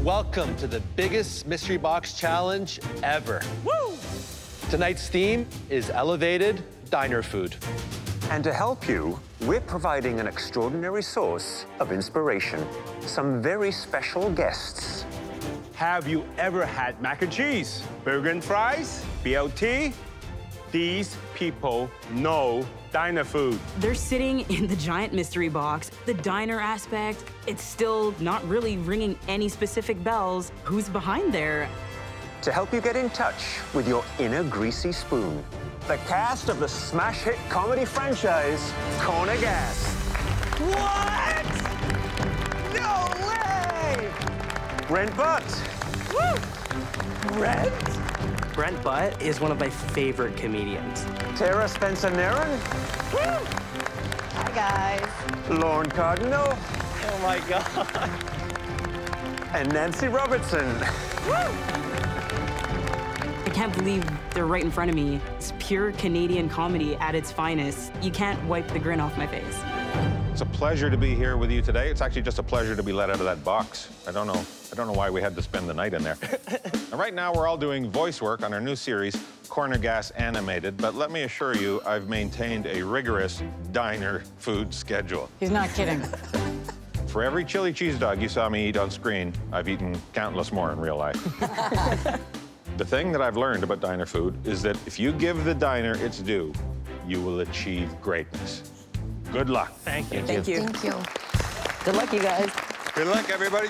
and welcome to the biggest mystery box challenge ever. Woo! Tonight's theme is elevated diner food. And to help you, we're providing an extraordinary source of inspiration. Some very special guests. Have you ever had mac and cheese, burger and fries, BLT? These people know diner food. They're sitting in the giant mystery box. The diner aspect, it's still not really ringing any specific bells. Who's behind there? To help you get in touch with your inner greasy spoon, the cast of the smash hit comedy franchise, Corner Gas. What? No way! Brent Butt. Woo! Brent? Brent Butt is one of my favorite comedians. Tara Spencer-Naren. Woo! Hi, guys. Lorne Cardinal. Oh, my God. And Nancy Robertson. Woo! I can't believe they're right in front of me. It's pure Canadian comedy at its finest. You can't wipe the grin off my face. It's a pleasure to be here with you today. It's actually just a pleasure to be let out of that box. I don't know why we had to spend the night in there. Now, right now, we're all doing voice work on our new series, Corner Gas Animated, but let me assure you, I've maintained a rigorous diner food schedule. He's not kidding. For every chili cheese dog you saw me eat on screen, I've eaten countless more in real life. The thing that I've learned about diner food is that if you give the diner its due, you will achieve greatness. Good luck. Thank you. Thank you. Thank you. Good luck, you guys. Good luck, everybody.